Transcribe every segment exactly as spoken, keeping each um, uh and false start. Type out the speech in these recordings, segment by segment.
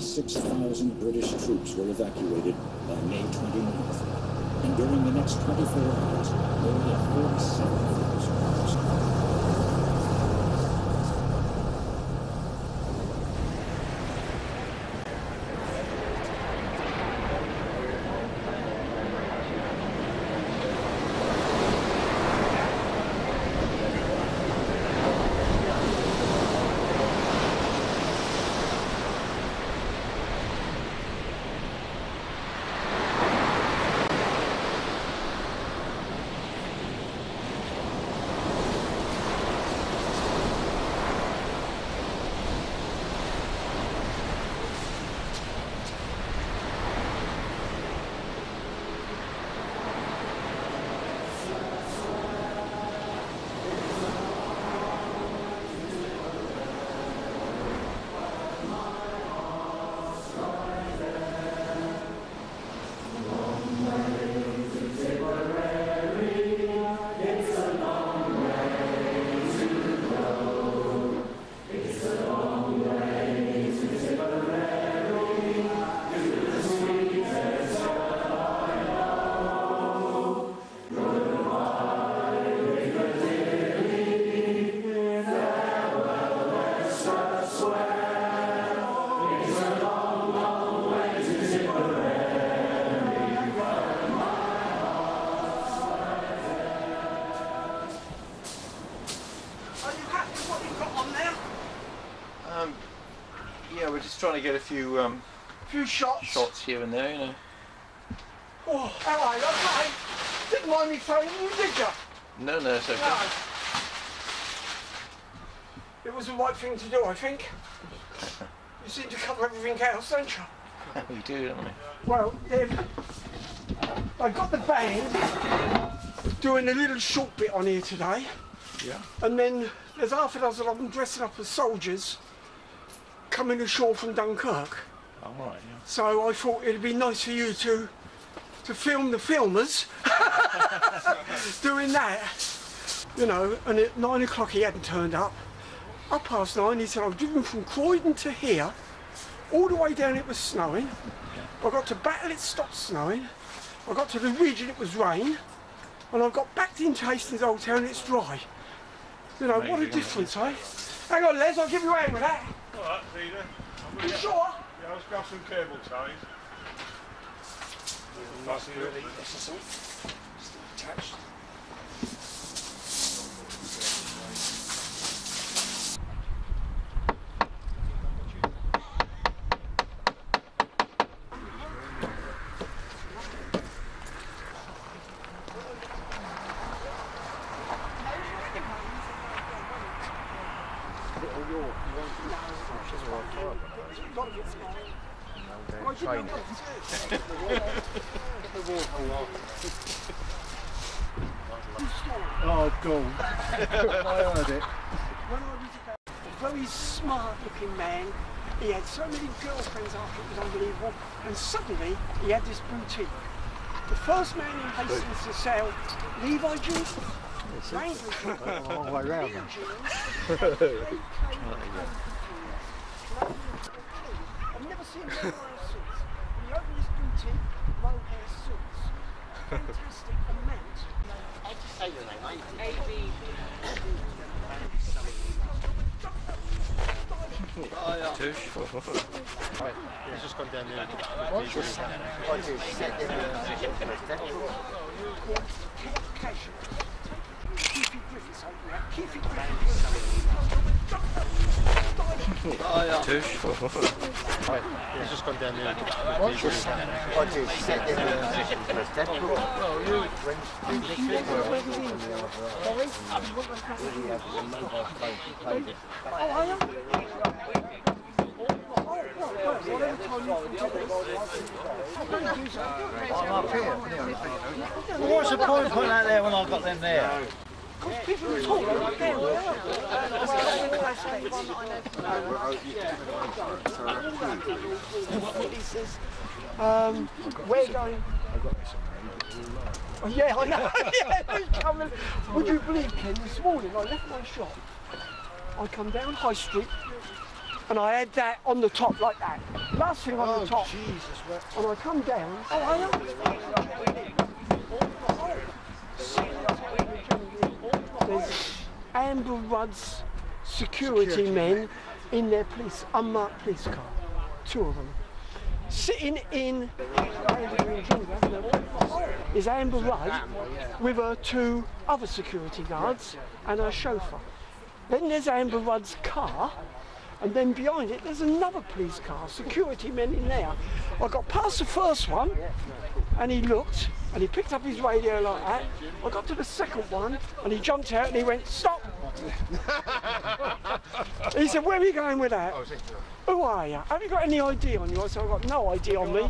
six thousand British troops were evacuated by May twenty-ninth, and during the next twenty-four hours, there were forty-seven thousand troops. Trying to get a few, um, a few shots, shots here and there, you know. Oh, hello, okay. Didn't mind me phoning you, did you? No, no, it's okay. No. It was the right thing to do, I think. You seem to cover everything else, don't you? We do, don't we? Well, I got the band doing a little short bit on here today. Yeah. And then there's half a dozen of them dressing up as soldiers, coming ashore from Dunkirk. Oh, right, yeah. So I thought it'd be nice for you to to film the filmers doing that, you know. And at nine o'clock he hadn't turned up. Up past nine he said, I've driven from Croydon to here, all the way down it was snowing. Yeah. I got to Battle, it stopped snowing. I got to the ridge and it was rain. And I got back into Hastings Old Town and it's dry. You know, maybe, what a difference, eh? Hang on, Les, I'll give you a hand with that. All right, Peter. I'm gonna you sure? Yeah, let's grab some cable ties. It's not really necessary. It's still attached. Oh, God. I heard it. A very smart looking man. He had so many girlfriends after it was unbelievable. And suddenly he had this boutique. The first man in Hastings to sell Levi jeans, Wrangler jeans, all the way around. I've never seen him wear suits. He opened his boutique, low-hair suits. Fantastic amount. I'll just say your name, mate. A B. Tush. Right, he's just gone down there. What's your name? What's your name? Keefy Griffiths over there. Keefy Griffiths. He's just gone down there. What's the point of putting that there when I've got them there? Because people talk right there, well, I says, um, we're going... Oh, yeah, I know, yeah, he's coming. Would you believe, Ken, this morning I left my shop, I come down High Street, and I had that on the top like that. Last thing on oh, the top. Jesus, and I come down... Oh, I know. There's Amber Rudd's security, security men in their police, unmarked police car, two of them. Sitting in is Amber Rudd with her two other security guards and her chauffeur. Then there's Amber Rudd's car, and then behind it there's another police car, security men in there. I got past the first one and he looked, and he picked up his radio like that. I got to the second one, and he jumped out and he went, "Stop!" He said, "Where are you going with that? Who are you? Have you got any I D on you?" I said, "I've got no I D on me."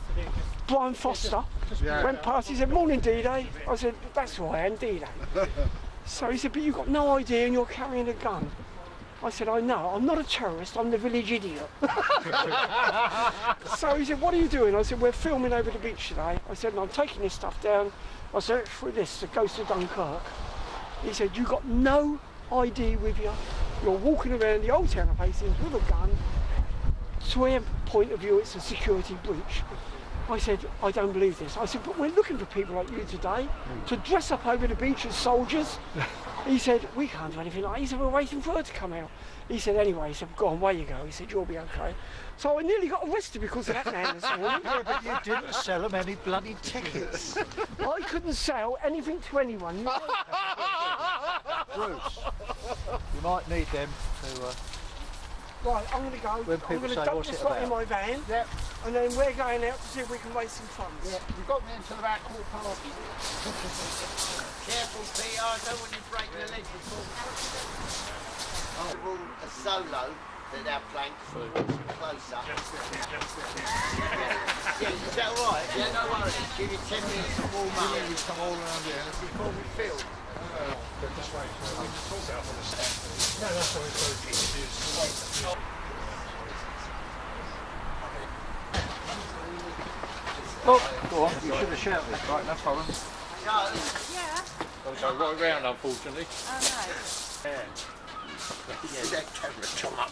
Brian Foster went past, he said, "Morning, D-Day." I said, "That's who I am, D-Day." So he said, "But you've got no I D and you're carrying a gun." I said, "I know, I'm not a terrorist, I'm the village idiot." So he said, "What are you doing?" I said, "We're filming over the beach today." I said, "And I'm taking this stuff down. I searched for this, the Ghost of Dunkirk." He said, "You got no I D with you. You're walking around the old town of Hastings with a gun. To our point of view, it's a security breach." I said, "I don't believe this." I said, "But we're looking for people like you today to dress up over the beach as soldiers." He said, "We can't do anything like that." He said, "We're waiting for her to come out." He said, "Anyway," he said, "go on, away you go." He said, "You'll be okay." So I nearly got arrested because of that man this morning. Yeah, but you didn't sell them any bloody tickets. I couldn't sell anything to anyone. No. Bruce, you might need them to... Uh... Right, I'm going to go. When I'm going to dump this lot in my van, yep. And then we're going out to see if we can raise some funds. Yep. You've got me into about quarter past. Careful, Pete, I don't want you breaking the legs at all. I will a solo that our planks will closer. Yeah, is that all right? Yeah, no worries. Give you ten minutes to warm up. Yeah, we come all around here. Before we field. Uh, but this way, so we just talk out on the stand. No, that's what we're going to do. Oh, go on, you should have shouted, right, no problem. No. Yeah. I'll go right round, unfortunately. Oh no. Yeah. Yeah, that camera come up.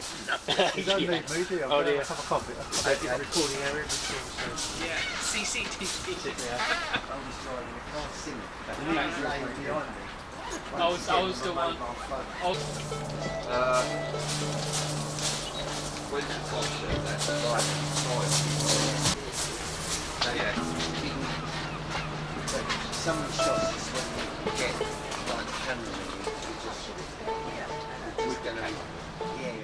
You don't need me, do you? Oh dear. I have a copy. I did a recording area between, so... Yeah, C C T V. I'm just driving, I can't see it. The news laying behind me. I was, I was the one. I was... Uh, where's the culture? That's right. So yeah, some of the shots is when we get like camera, we just, we're gonna, yeah, yeah.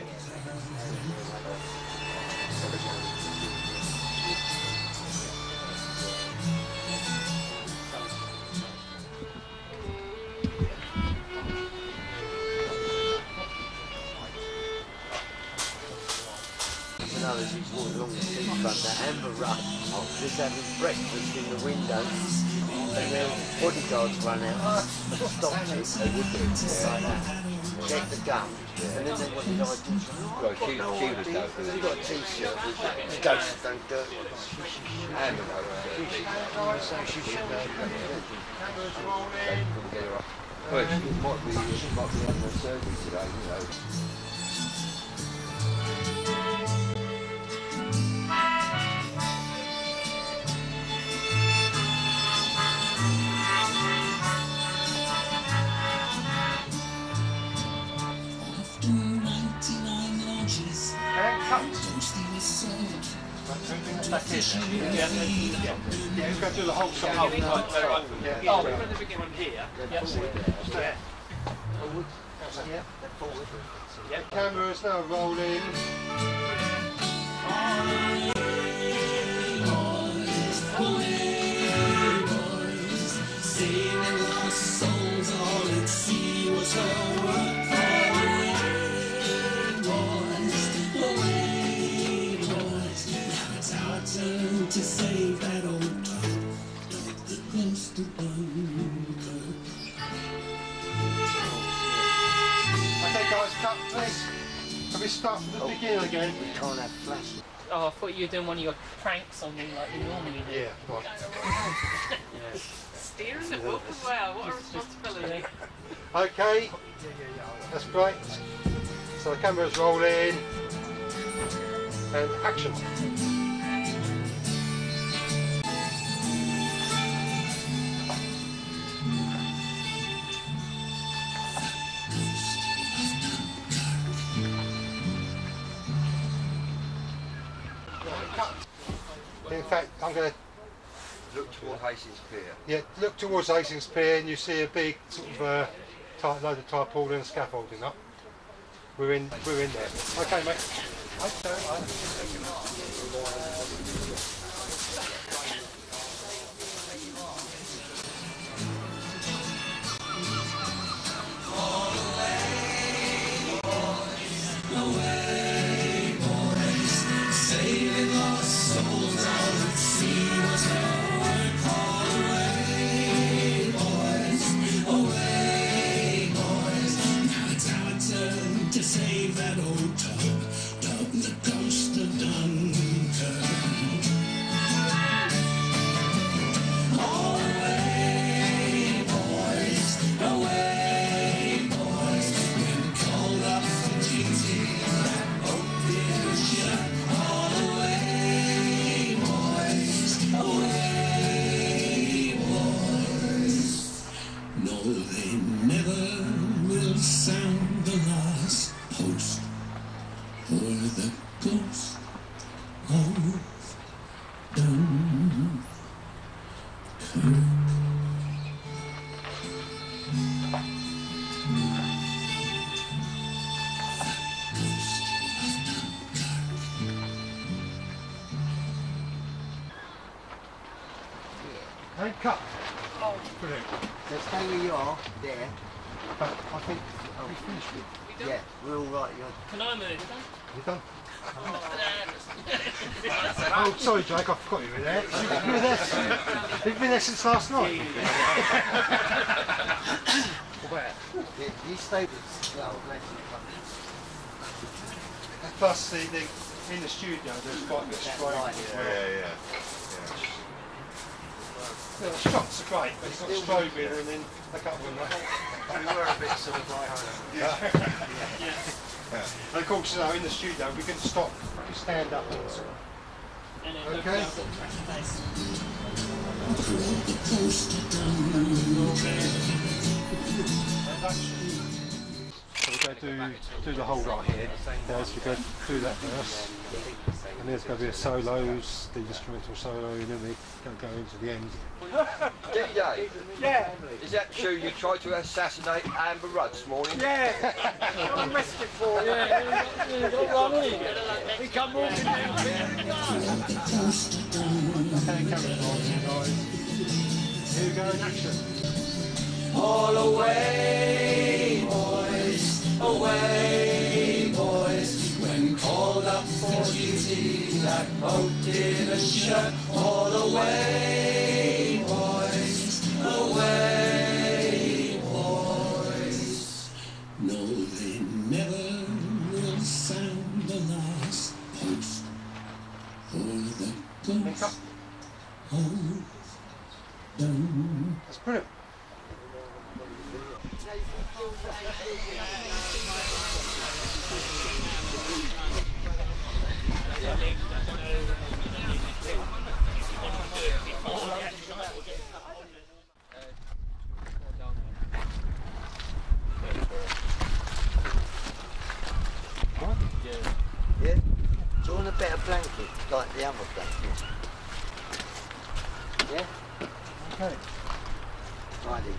As he's walking along the seafront, that Amber Rudd is having breakfast in the window, and then bodyguards run out, stopped it, they would do it like that, check the gun, and then they wanted I D. She's got a T-shirt with Ghost of Dunkirk. Amber Rudd, so she should know. They couldn't get her up. Well, she might be having her surgery today, you know. Yeah, he's going to do the whole song. Oh, we're going to begin one here. Yeah. Yeah. Yeah. The camera is now rolling. To save that old dog, dog that wants to Dunkirk. Okay guys, cut please. Can we start from the oh, beginning again? We can't have flashes. Oh, I thought you were doing one of your pranks on me like you normally do. Yeah, right. Yeah. Steering the boat as well, what a responsibility. Okay, that's great. So the camera's rolling. And action. In fact, I'm going to look towards Hastings Pier. Yeah, look towards Hastings Pier, and you see a big sort of uh, tight load of tarpaulin and scaffolding up. We're in, we're in there. Okay, mate. Cut. Oh. Brilliant. So stay where you are, there. But I think oh. we finished it. We done? Yeah, we're all right. You're... Can I move? You're done. Oh, sorry, Jake, I forgot you were there. You've been there, since, you've been there since last night. Where? Yeah, you stayed with that old lady. Plus, the, the, in the studio, there's quite a bit of strain. Yeah, yeah, yeah. Yeah, the shots are great, but it's not strobing and then they can't win that. We were a bit sort of like, yeah. Yeah. Yeah. Yeah. And of course, you know, in the studio, we can stop, we stand up and sort of. Okay. So we're going to do, do the whole right here. Now, as we go through that verse. And there's going to be a solos, the instrumental solo, and then we go into the end. D J, yeah. Is that true you tried to assassinate Amber Rudd this morning? Yeah, I'm arrested for it. Yeah, you've got one in. We come walking down here. Here we go in action. All away, boys, away, boys. When called up for duty, that boat didn't shut. All away, boys, away, boys. No, they never will sound the last post for the ghost of Dunkirk. That's brilliant. Yeah. Do you want a better blanket like the other blanket? Yeah? Okay. Righty.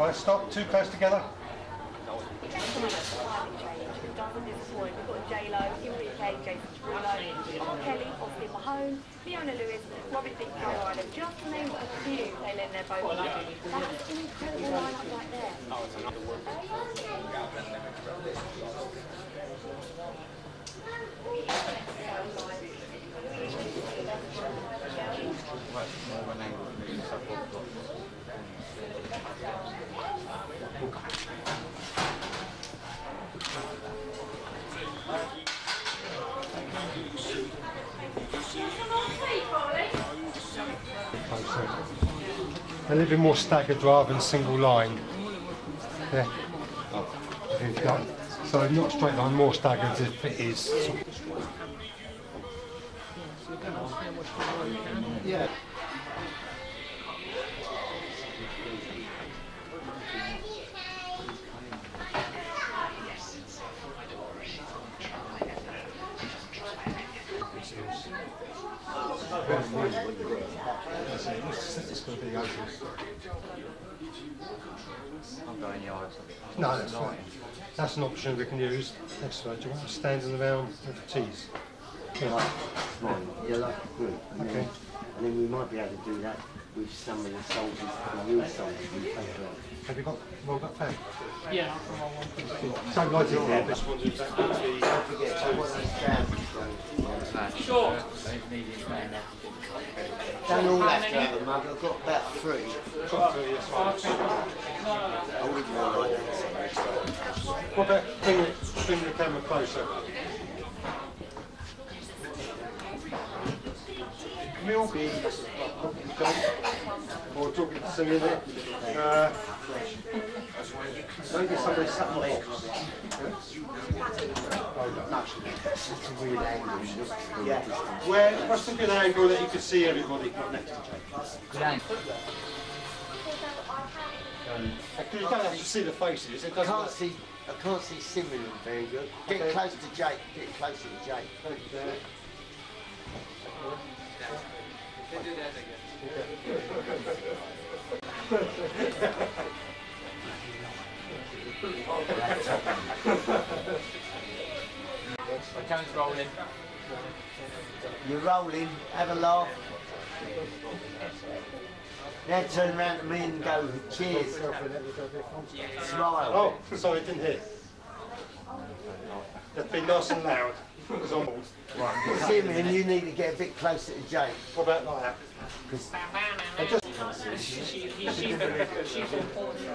Right, stop, too close together. A little bit more staggered rather than single line. Yeah. So not straight line, more staggered if it is. Yeah. No, that's fine. That's an option we can use. Next slide. Do you want to stand in the round with the tees? Yeah, like, right. Yeah, like a group. And okay. Then, and then we might be able to do that with some of the soldiers, the real soldiers we take on. Have you got rolled up there? Yeah. Same like it there. This one's exactly the. Don't forget, so what those trousers are. Short. Don't all have to have a mug. I've got about three. I've got three, yes, fine. I wouldn't want like that. What about bring the, bring the camera closer? Milk, talking to Tom, or talking to somebody there. Uh, maybe somebody something else. That's a weird angle. Yeah. Where, what's a good angle that you can see everybody got next to each other? Because you don't have to see the faces. It doesn't I can't see. I can't see Simon very good. Get okay. Close to Jake. Get closer to Jake. Okay. They do that again. My camera's rolling. You're rolling. Have a laugh. Now turn around to me and go, cheers. Smile. Oh, sorry, I didn't hear. That's been nice and loud. Simon, you need to get a bit closer to Jake. What about like that? Because I just... She's important.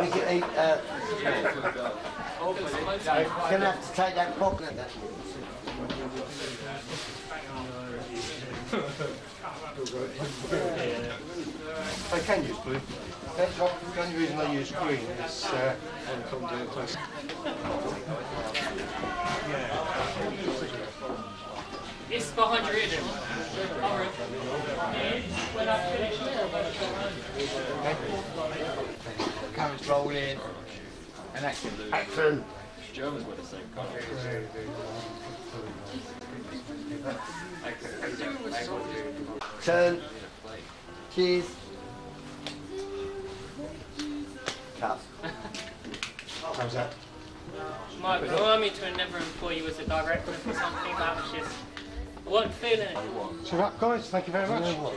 We can eat... Uh, you're going to have to take that pocket then. They can use blue. That's what, the only reason they use green is uh, when it comes to the place. It's behind your engine. Alright. When I finish it, camera's rolling. And action. Action. Germans were the same country. Turn. Cheese. Cut. How's that? My barometer and never employ you as a director for something that was just one feeling. So that guys, thank you very much. You know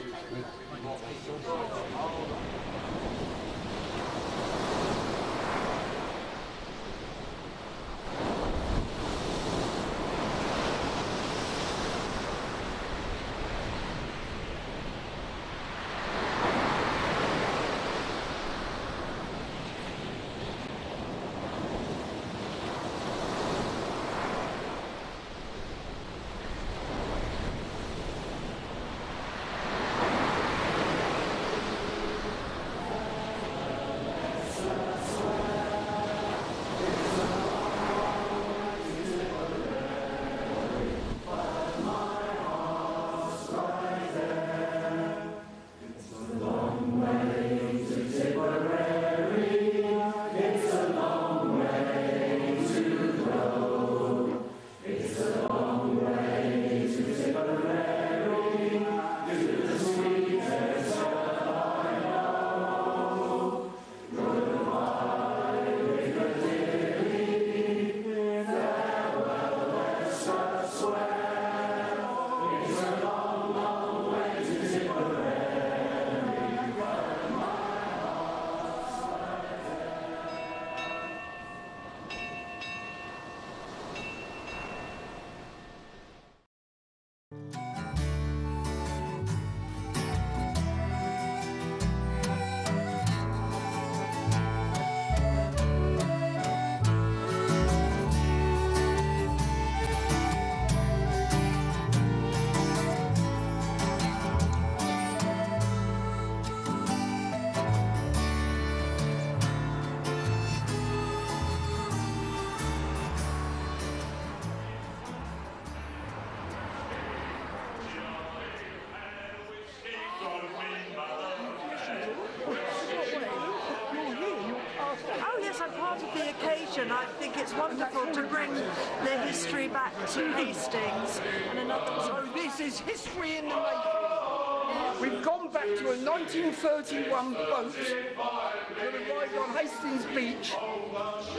it's wonderful to bring the history back to Hastings. And another so this is history in the making. We've gone back to a nineteen thirty-one boat that arrived on Hastings Beach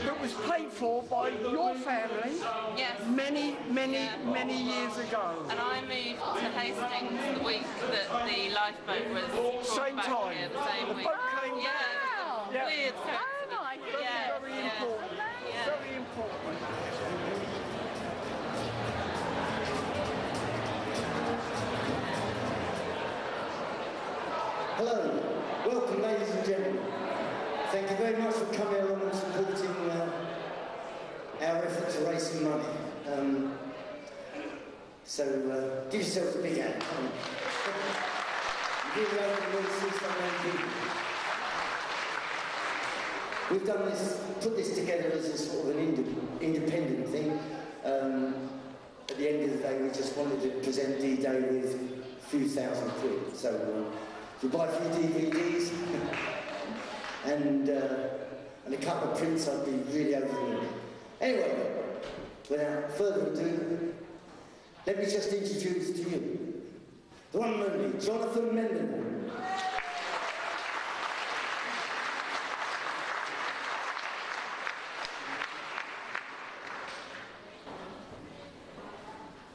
that was paid for by your family yes. many, many, yeah. many years ago. And I moved to Hastings the week that the lifeboat was same back time. Here, the same the week. Boat came oh, yeah, yeah. Weird oh my goodness. Yeah, very yeah. important. Yeah. Very important. Hello, welcome ladies and gentlemen. Thank you very much for coming along and supporting uh, our effort to raise some money. Um, so uh, give yourselves a big hand. Um, give you We've done this, put this together as a sort of an ind independent thing. Um, at the end of the day, we just wanted to present D-Day with a few thousand quid. So uh, if you buy a few D V Ds. And, uh, and a couple of prints, I'd be really overwhelmed. Anyway, without further ado, let me just introduce to you the one and only Jonathan Mendelman.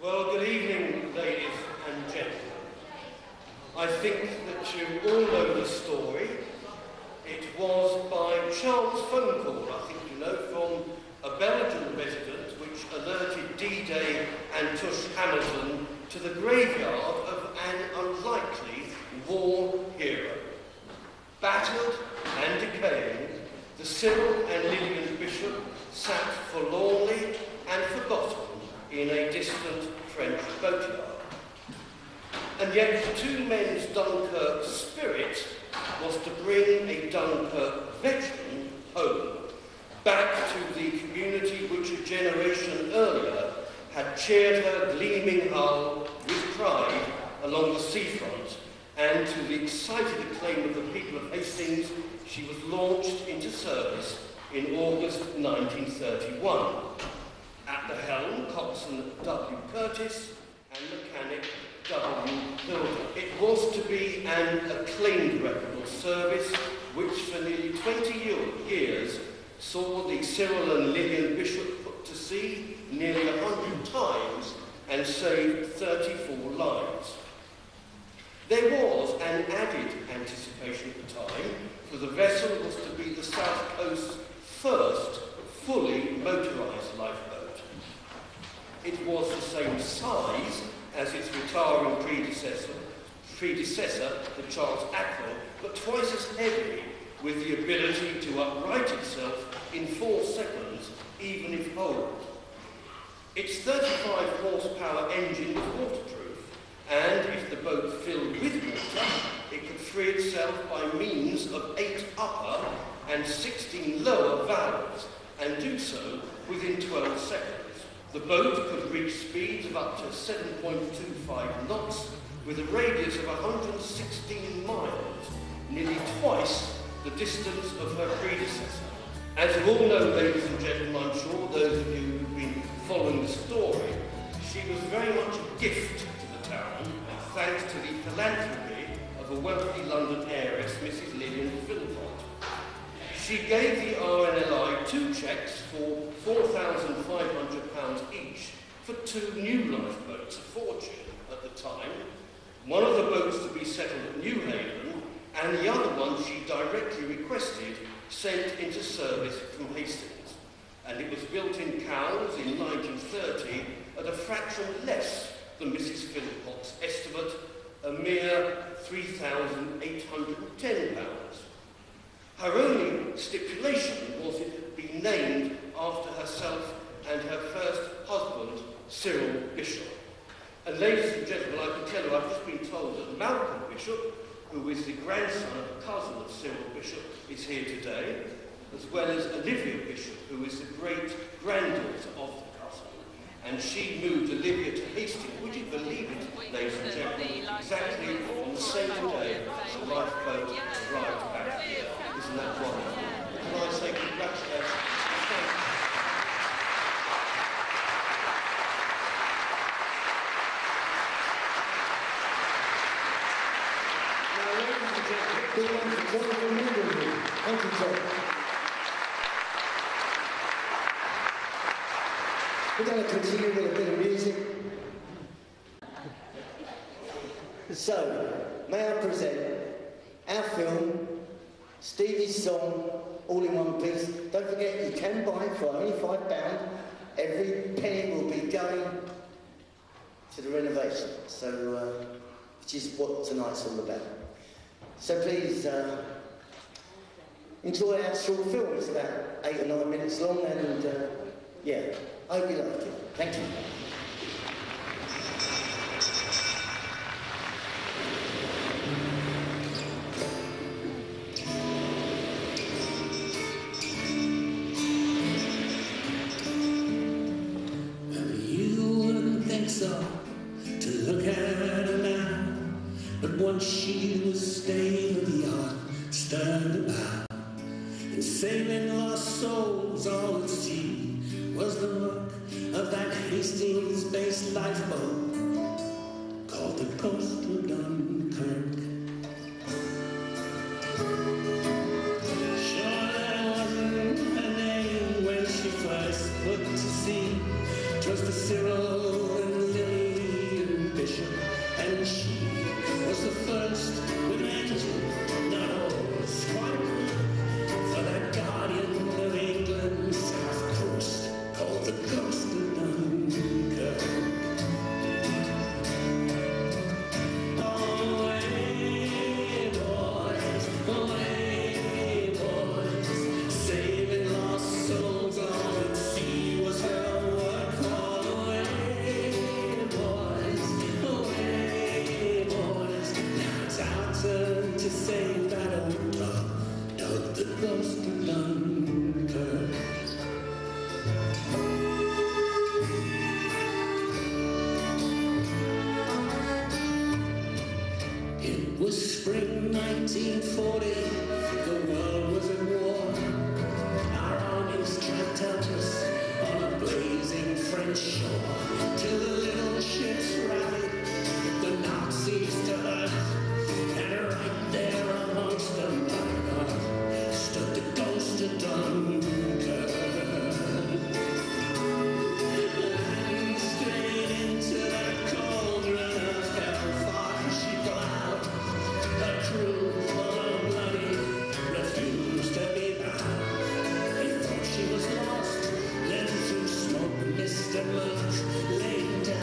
Well, good evening, ladies and gentlemen. I think that you all know the story. It was by Charles' phone call, I think you know, from a Belgian resident which alerted D-Day and Tush Hamilton to the graveyard of an unlikely war hero. Battered and decaying, the Cyril and Lillian Bishop sat forlornly and forgotten in a distant French boatyard. And yet the two men's Dunkirk spirit was to bring a Dunkirk veteran home, back to the community which a generation earlier had cheered her gleaming hull with pride along the seafront, and to the excited acclaim of the people of Hastings, she was launched into service in August nineteen thirty-one. At the helm, coxswain W. Curtis and mechanic W. Hilton. It was to be an acclaimed record of service which for nearly twenty years saw the Cyril and Lillian Bishop put to sea nearly a hundred times and saved thirty-four lives. There was an added anticipation at the time, for the vessel was to be the South Coast's first fully motorised lifeboat. It was the same size as its retiring predecessor, predecessor, the Charles Acton, but twice as heavy, with the ability to upright itself in four seconds, even if holed. Its thirty-five horsepower engine was waterproof, and if the boat filled with water, it could free itself by means of eight upper and sixteen lower valves, and do so within twelve seconds. The boat could reach speeds of up to seven point two five knots with a radius of one hundred sixteen miles, nearly twice the distance of her predecessor. As you all know, ladies and gentlemen, I'm sure those of you who've been following the story, she was very much a gift to the town, thanks to the philanthropy of a wealthy London heiress, Missus Lillian Phillips. She gave the R N L I two cheques for four thousand five hundred pounds each for two new lifeboats, a fortune at the time, one of the boats to be settled at Newhaven, and the other one she directly requested sent into service from Hastings. And it was built in Cowes in nineteen thirty at a fraction less than Missus Philcott's estimate, a mere three thousand eight hundred and ten pounds. Her only stipulation was it be named after herself and her first husband, Cyril Bishop. And ladies and gentlemen, I can tell you, I've just been told that Malcolm Bishop, who is the grandson and cousin of Cyril Bishop, is here today, as well as Olivia Bishop, who is the great-granddaughter of the cousin. And she moved Olivia to Hastings. Would you believe it, ladies and gentlemen, exactly on the same day as the lifeboat arrived back here. Isn't that wonderful? Can I say congratulations? Thank you, sir. We're going to continue with a bit of music. So, may I present our film, Stevie's song, all in one piece. Don't forget, you can buy it for only five pounds. Every penny will be going to the renovation, so uh, which is what tonight's all about. So please uh, enjoy our short film. It's about eight or nine minutes long, and uh, yeah, I hope you like it. Thank you. Hastings-based lifeboat called the Coast of Dunkirk. Sure, that wasn't her name when she first put to sea. 'Twas the Cyril and Lillian Bishop, and she was the first with engine, not always quite, for that guardian of England's south coast called the Coast of Dunkirk. She was lost, then through smoke, mist and murk, laying down.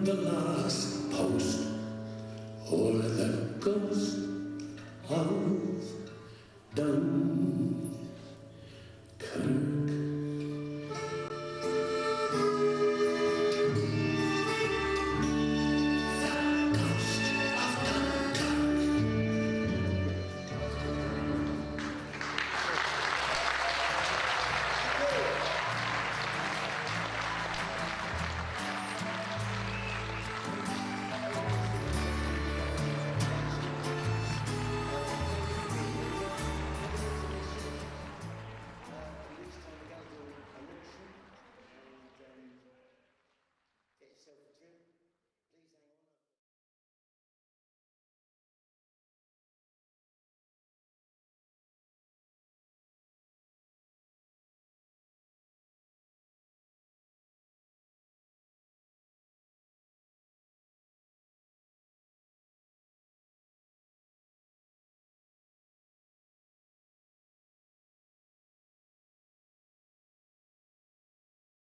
on the last post, o'er the coast of